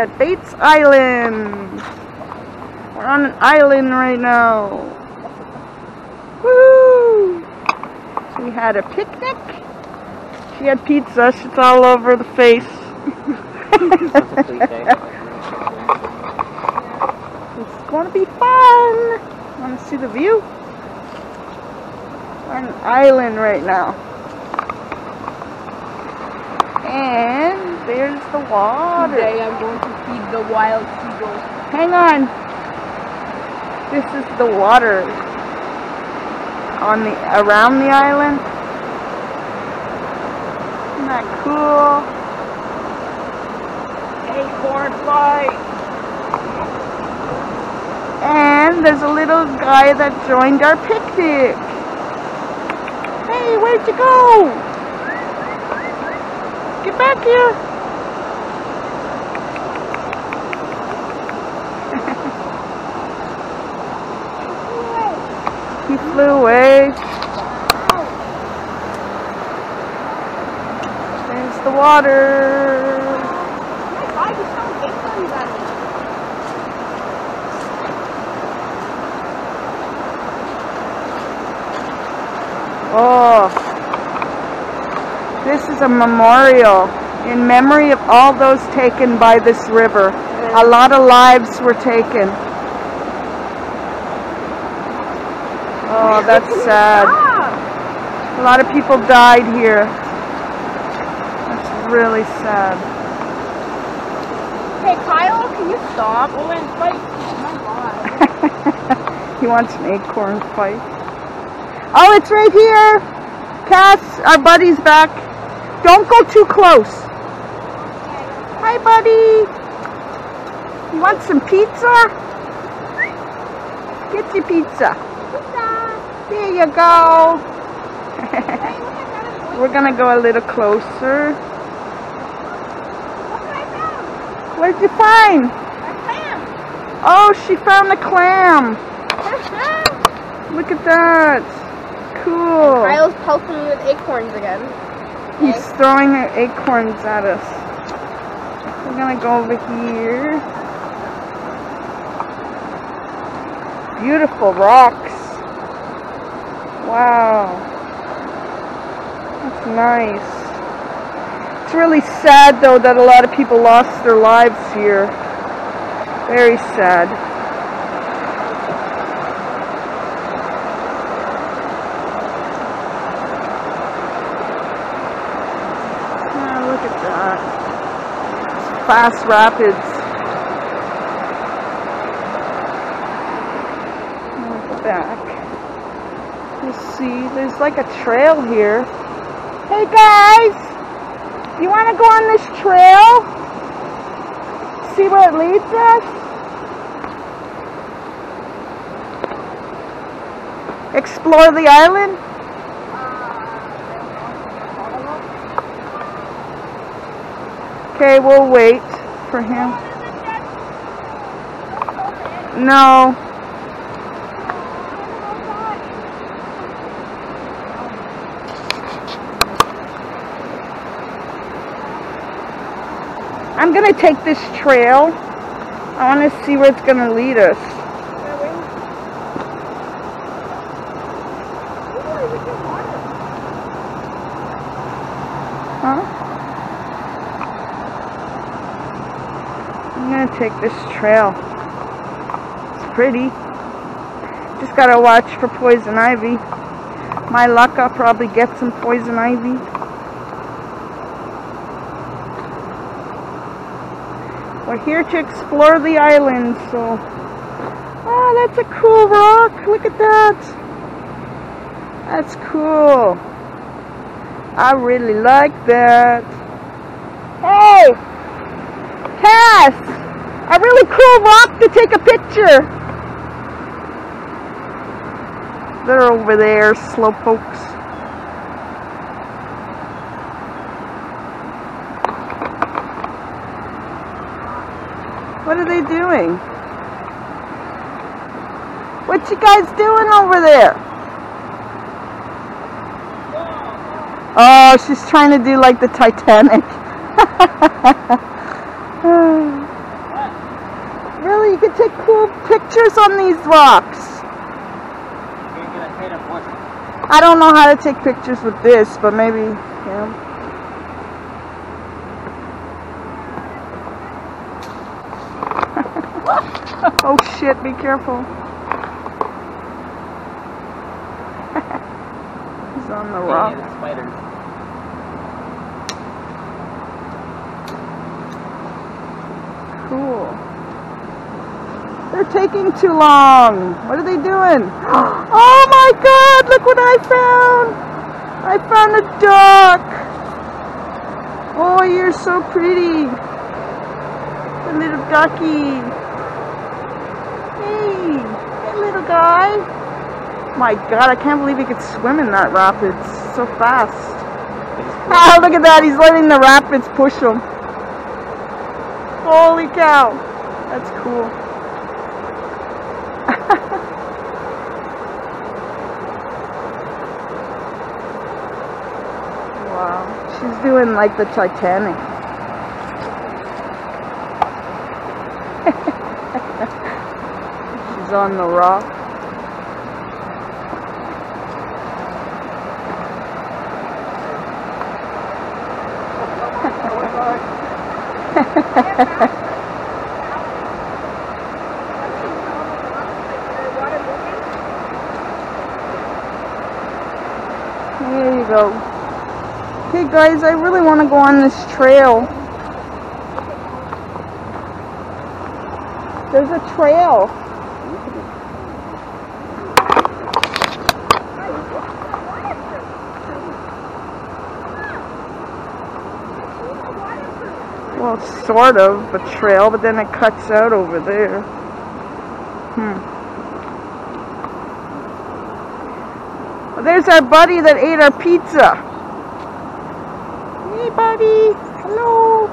at Bates Island. We're on an island right now. Woo! So we had a picnic. She had pizza. She's all over the face. It's gonna be fun. Want to see the view? We're on an island right now. And there's the water. Today I'm going to feed the wild seagulls. Hang on. This is the water on the around the island. Isn't that cool? Acorn flight. And there's a little guy that joined our picnic. Hey, where'd you go? Get back here! He flew away. There's the water. Oh. This is a memorial in memory of all those taken by this river. A lot of lives were taken. Oh, that's sad. A lot of people died here. That's really sad. Hey, Kyle, can you stop? We'll end fight. Oh, my God. He wants an acorn fight. Oh, it's right here. Cass, our buddy's back. Don't go too close. Hi, buddy. You want some pizza? Get your pizza. There you go. We're gonna go a little closer. What did you find? A clam. Oh, she found a clam. Look at that. Cool. Kyle's pelting me with acorns again. He's throwing acorns at us. We're gonna go over here. Beautiful rocks. Wow. That's nice. It's really sad though that a lot of people lost their lives here. Very sad. Fast Rapids. Look back. You see, there's like a trail here. Hey guys, you want to go on this trail? See where it leads us? Explore the island? Okay, we'll wait for him. No. I'm gonna take this trail. I wanna see where it's gonna lead us. Huh? I'm gonna take this trail. It's pretty. Just gotta watch for poison ivy. My luck, I'll probably get some poison ivy. We're here to explore the island, so. Oh, that's a cool rock. Look at that. That's cool. I really like that. Hey! Cass! A really cool rock to take a picture! They're over there, slowpokes. What are they doing? What you guys doing over there? Oh, she's trying to do like the Titanic. to take cool pictures on these rocks. You're gonna hit a bush. I don't know how to take pictures with this, but maybe, you know. Oh shit, be careful. He's on the rock. Yeah, the spiders. Cool. They're taking too long. What are they doing? Oh my god, look what I found. I found a duck. Oh, you're so pretty. The little ducky. Hey, hey little guy. My god, I can't believe he could swim in that rapids so fast. Ah, look at that. He's letting the rapids push him. Holy cow, that's cool. Wow, she's doing like the Titanic. She's on the rock. There you go. Okay guys, I really want to go on this trail. There's a trail. Well, sort of a trail, but then it cuts out over there. Well, there's our buddy that ate our pizza. Hey, buddy. Hello.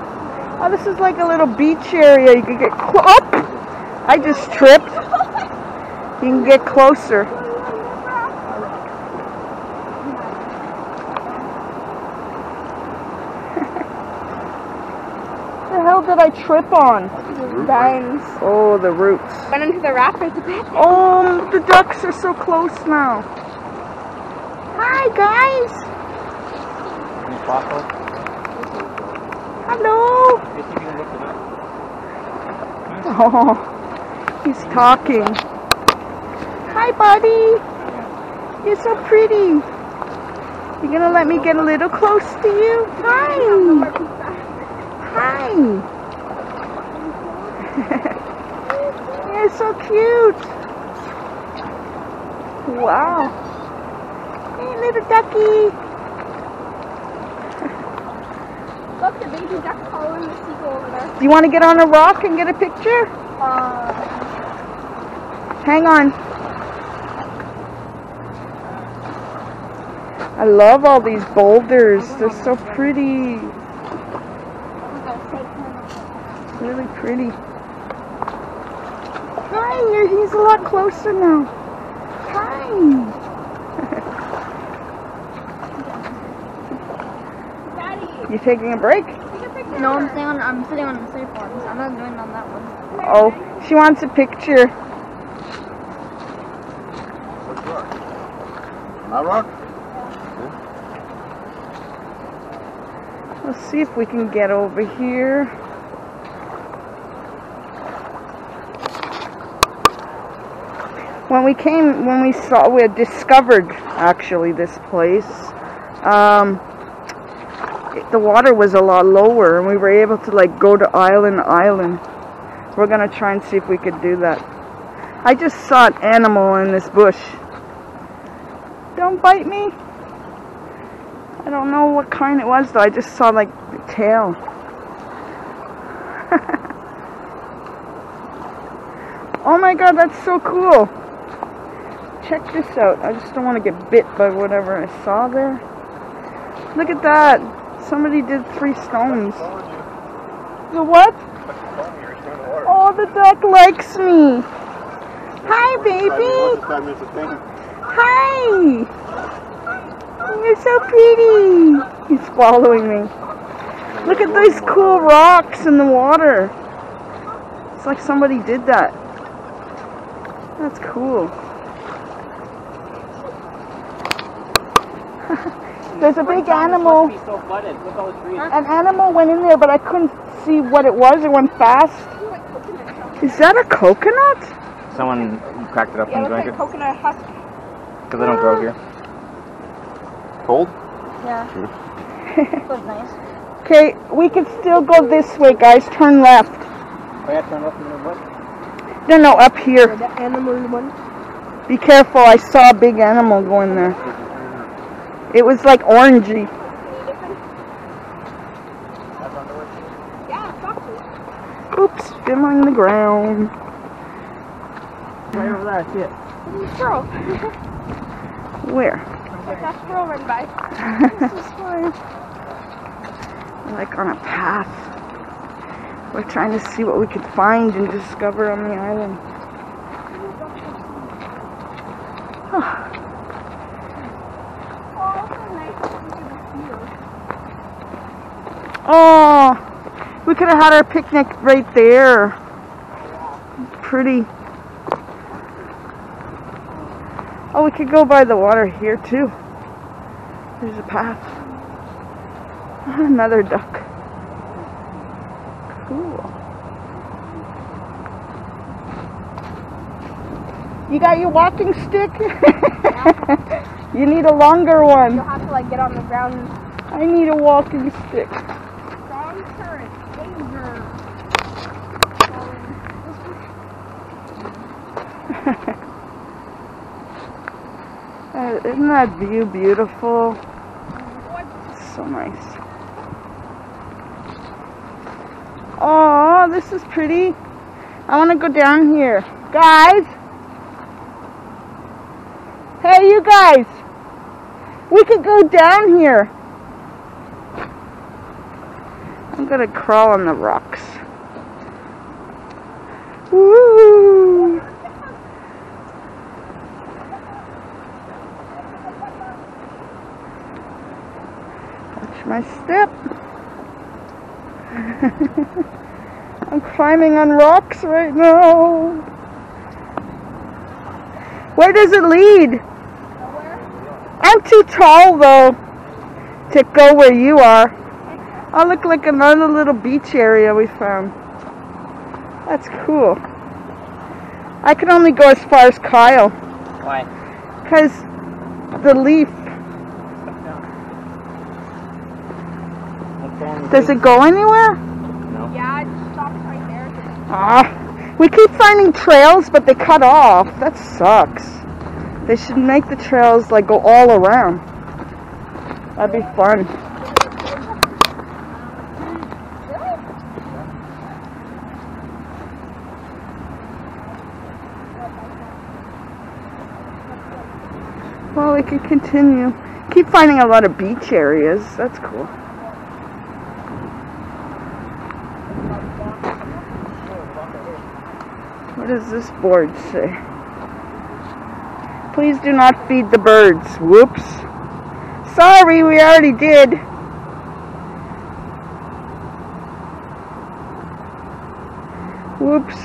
Oh, this is like a little beach area. You can get close. Oh, I just tripped. You can get closer. Did I trip on? Vines. Oh, the roots. Went into the rapids a bit. Oh, the ducks are so close now. Hi, guys. Hello. Oh, he's talking. Hi, buddy. You're so pretty. You gonna let me get a little close to you? Hi. Hi! You're so cute! Wow! Hey little ducky! Look, the baby duck following the seagull over there. Do you want to get on a rock and get a picture? Hang on. I love all these boulders. They're so pretty. Really pretty. Hi, he's a lot closer now. Hi. Daddy. You taking a break? No, I'm sitting on the surfboard. I'm not doing on that one. Oh, she wants a picture. What rock? That rock? Let's see if we can get over here. When we came, we had discovered actually this place, the water was a lot lower and we were able to like go to island. We're gonna try and see if we could do that. I just saw an animal in this bush. Don't bite me. I don't know what kind it was though, I just saw like the tail. Oh my god, that's so cool. Check this out. I just don't want to get bit by whatever I saw there. Look at that. Somebody did 3 stones. The what? Oh, the duck likes me. Hi, baby. Hi. You're so pretty. He's following me. Look at these cool rocks in the water. It's like somebody did that. That's cool. There's a big animal. An animal went in there, but I couldn't see what it was. It went fast. Is that a coconut? Someone cracked it up and drank it. Yeah, coconut husk. Because I don't grow here. Cold? Yeah. True. That was nice. Okay, we can still go this way, guys. Turn left. Oh yeah, turn left in the what? No, up here. Oh, the animal one. Be careful, I saw a big animal go in there. It was like orangey. Oops, dimming the ground. Right over there, I see it. Squirrel. Where? Like that squirrel ran by. Like on a path. We're trying to see what we could find and discover on the island. Oh. We could have had our picnic right there. Pretty. Oh, we could go by the water here too. There's a path. Another duck. Cool. You got your walking stick? Yeah. You need a longer one. You'll have to like get on the ground. I need a walking stick. Isn't that view beautiful? It's so nice. Oh, this is pretty. I want to go down here. Guys! Hey, you guys! We could go down here. I'm going to crawl on the rocks. Woo! My step. I'm climbing on rocks right now. Where does it lead? Nowhere. I'm too tall though to go where you are. I look like another little beach area we found. That's cool. I can only go as far as Kyle. Why? Because the leaf. Does it go anywhere? No. Yeah, it stops right there. Ah, we keep finding trails, but they cut off. That sucks. They should make the trails like go all around. That'd be fun. Well, we could continue. Keep finding a lot of beach areas. That's cool. What does this board say? Please do not feed the birds. Whoops. Sorry, we already did. Whoops.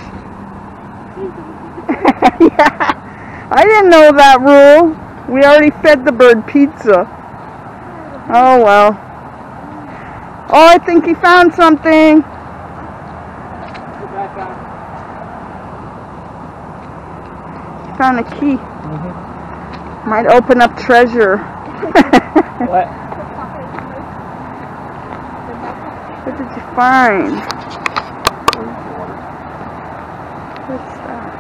Yeah. I didn't know that rule. We already fed the bird pizza. Oh well. Oh, I think he found something. Found a key. Mm-hmm. Might open up treasure. What? What did you find? What's that?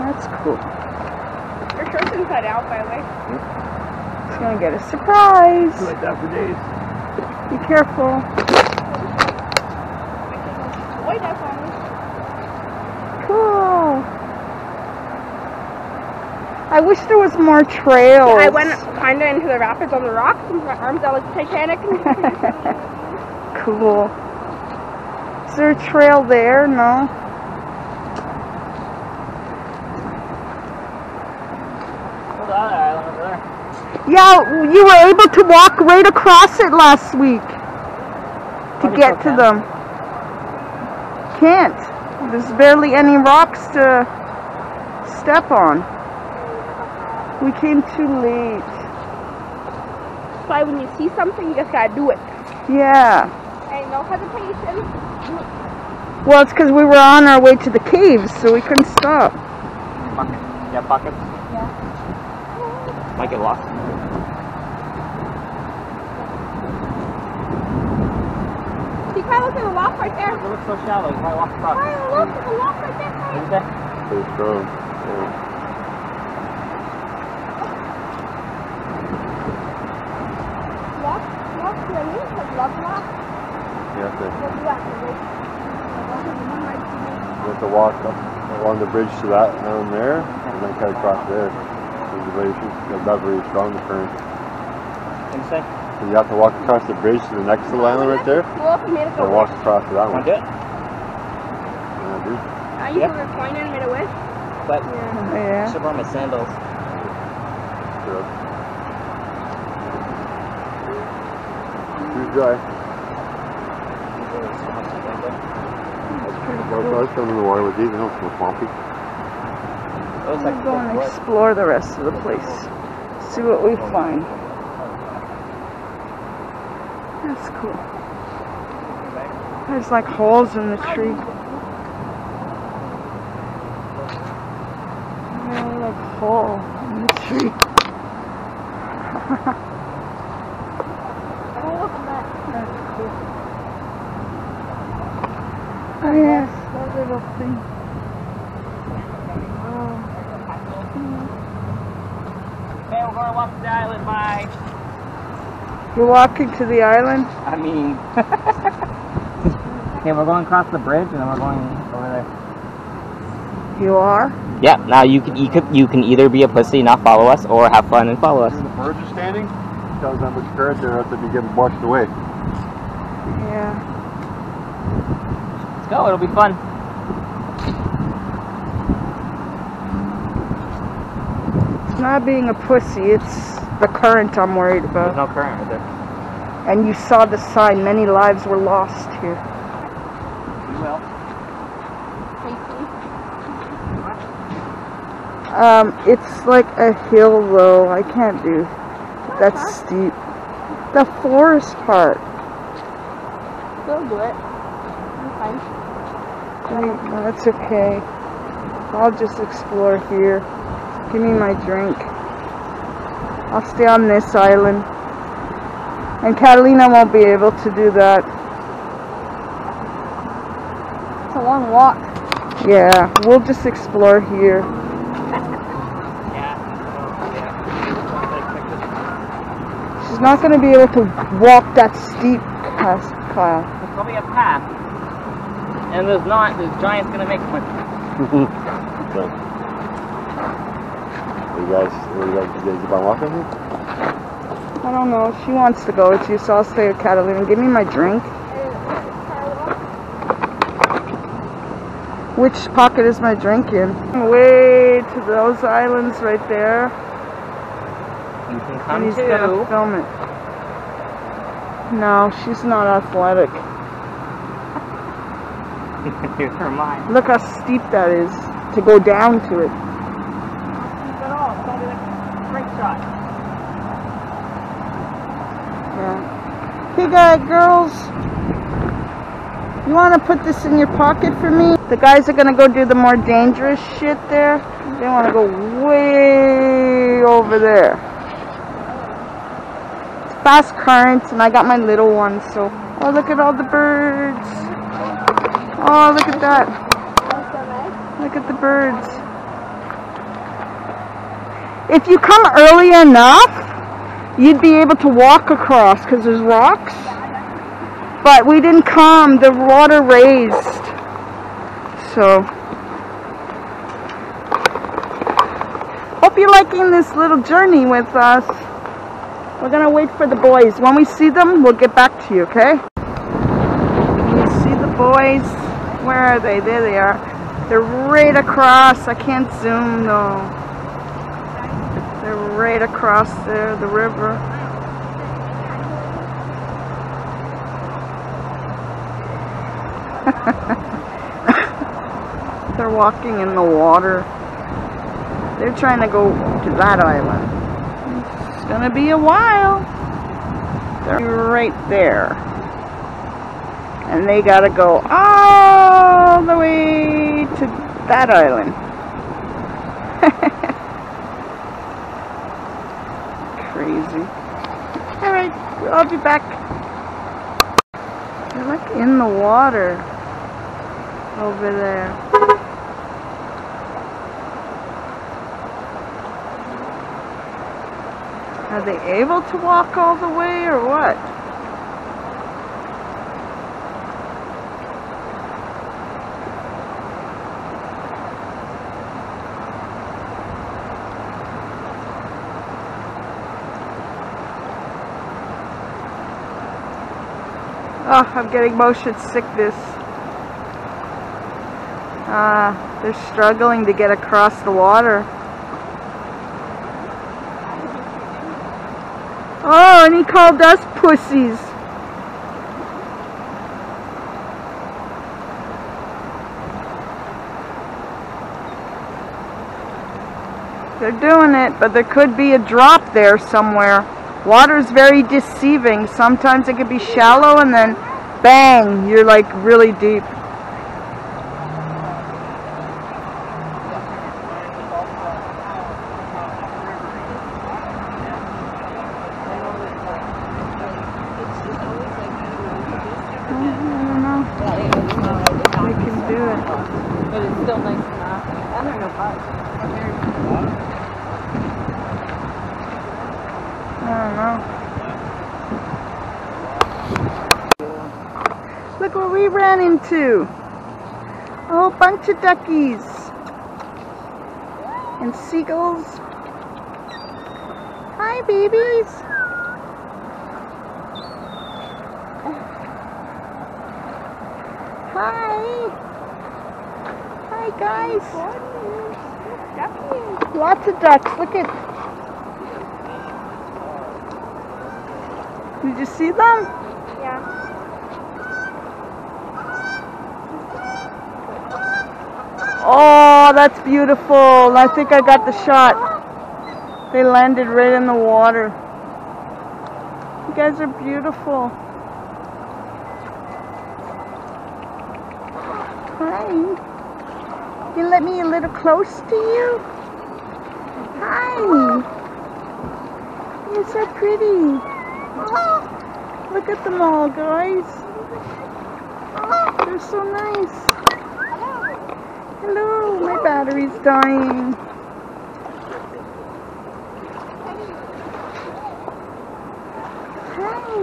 That's cool. Your shirt's inside out, by the way. It's gonna get a surprise. It's like that for days. Be careful. I wish there was more trails. Yeah, I went kind of into the rapids on the rocks and my arms out like Titanic. Cool. Is there a trail there? No. Hold on, island over there. Yeah, you were able to walk right across it last week to get to them. Can't. There's barely any rocks to step on. We came too late. That's why when you see something, you just gotta do it. Yeah. Ain't no hesitation. Well, it's because we were on our way to the caves, so we couldn't stop. Pocket. You have pockets? Yeah. Might get lost. You probably look at the walk right there. It looks so shallow. You probably walk across. Oh, look at the walk right there. What is that? It's strong. Yeah. You have to walk up along the bridge to that down there, and then cut across there. That's very strong current. So you have to walk across the bridge to the next little island right there, or walk across to that one. I used to wear a coin and made a wish. But I should wear my sandals. Too dry. I was coming to the water with these, and it was swampy. We're going to explore the rest of the place, see what we find. That's cool. There's like holes in the tree. There's like a hole in the tree. That's cool. Oh yes, that little thing. Okay, we're going to walk to the island, bye. You're walking to the island? I mean... Okay, we're going across the bridge and then we're going over there. You are? Yeah, now you can either be a pussy and not follow us, or have fun and follow us. When the birds are standing, it tells how much courage they're about to be getting washed away. Yeah. Go, it'll be fun. It's not being a pussy, it's the current I'm worried about. There's no current right there. And you saw the sign, many lives were lost here. You will. It's like a hill though, I can't do. That's steep. The forest part. They'll do it. No, that's okay. I'll just explore here. Give me my drink. I'll stay on this island. And Catalina won't be able to do that. It's a long walk. Yeah, we'll just explore here. She's not going to be able to walk that steep path, Kyle. There's probably a path. And there's not, the giant's gonna make one. Okay. What do you guys keep on walking here? I don't know, she wants to go with you, so I'll stay with Catalina. Give me my drink. Which pocket is my drink in? Way to those islands right there. You can come and he's too. Gonna film it. No, she's not athletic. Look how steep that is to go down to it. Not steep at all. It's only like a straight shot. Yeah. Hey girls, you want to put this in your pocket for me? The guys are gonna go do the more dangerous shit there. They want to go way over there. It's fast currents, and I got my little one. So oh, look at all the birds. Oh, look at that. Look at the birds. If you come early enough, you'd be able to walk across because there's rocks. But we didn't come. The water raised. So. Hope you're liking this little journey with us. We're going to wait for the boys. When we see them, we'll get back to you, okay? When we see the boys. Where are they? There they are. They're right across. I can't zoom though. They're right across there, the river. They're walking in the water. They're trying to go to that island. It's gonna be a while. They're right there. And they gotta go all the way to that island. Crazy. Alright, I'll be back. They're like in the water over there. Are they able to walk all the way or what? Oh, I'm getting motion sickness. They're struggling to get across the water. Oh, and he called us pussies. They're doing it, but there could be a drop there somewhere. Water's very deceiving. Sometimes it could be shallow and then bang, you're like really deep. Look what we ran into. A whole bunch of duckies and seagulls. Hi, babies. Hi. Hi, guys. Lots of ducks. Look at. Did you see them? Yeah. Oh, that's beautiful. I think I got the shot. They landed right in the water. You guys are beautiful. Hi. You let me a little close to you? Hi. You're so pretty. Look at them all, guys. They're so nice. Hello, my battery's dying. Hi.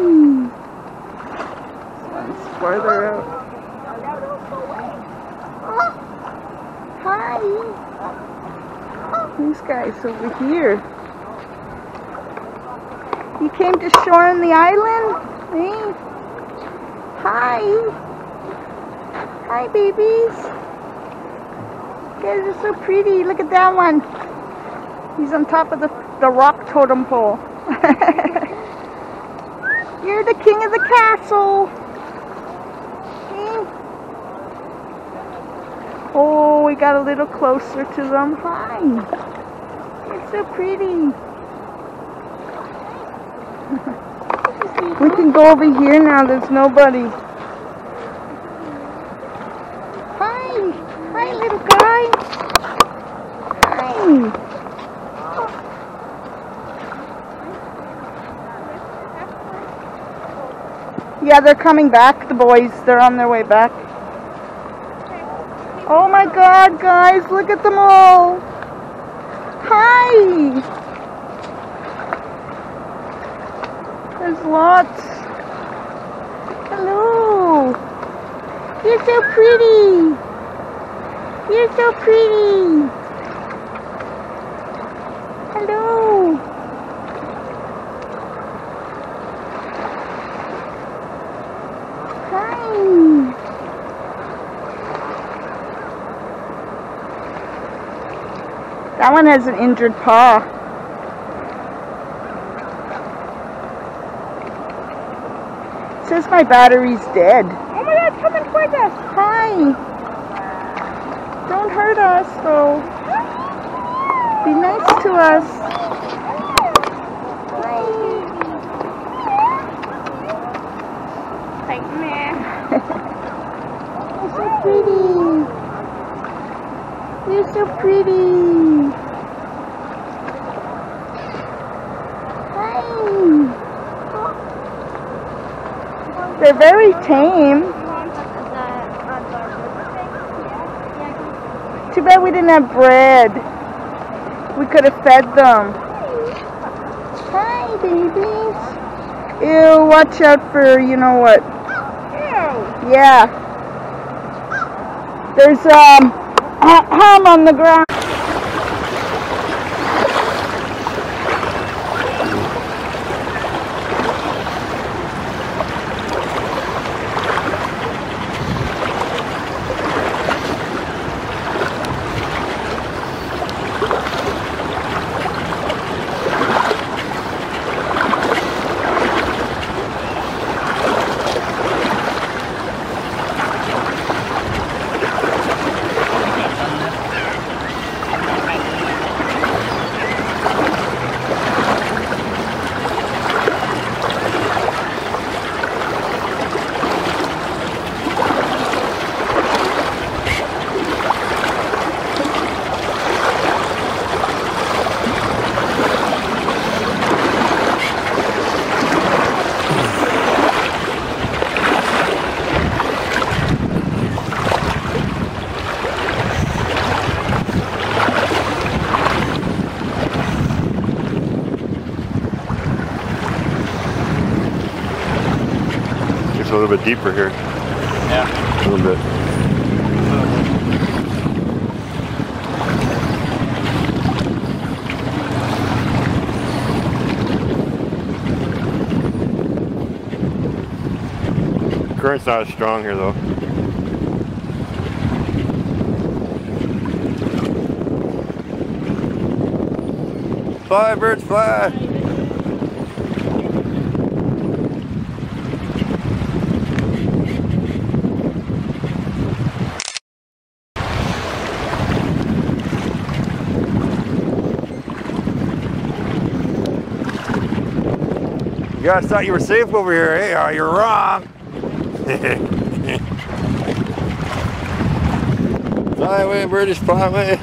It's farther out. Hi. These guys over here. You came to shore on the island? Hey. Hi. Hi, babies. You guys are so pretty. Look at that one. He's on top of the rock totem pole. You're the king of the castle. Okay. Oh, we got a little closer to them. Hi. It's so pretty. We can go over here now. There's nobody. Hi, little guy. Hi. Yeah, they're coming back, the boys. They're on their way back. Oh my God, guys, look at them all. Hi. There's lots. Hello. You're so pretty. You're so pretty. Hello. Hi. That one has an injured paw. It says my battery's dead. Oh my God, it's coming towards us. Hi. Don't hurt us, though. Be nice to us. Like, meh. You're so pretty. You're so pretty. Hi. They're very tame. Too bad we didn't have bread. We could have fed them. Hi, babies. Ew, watch out for, you know what. Ew. Yeah. There's ham on the ground. A little bit deeper here. Yeah. A little bit. The current's not as strong here though. Fly, birds, fly! You guys thought you were safe over here, hey? Oh, you're wrong. Fly away, British, fly away.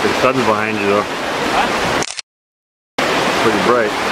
Look at the sun behind you though. Huh? Pretty bright.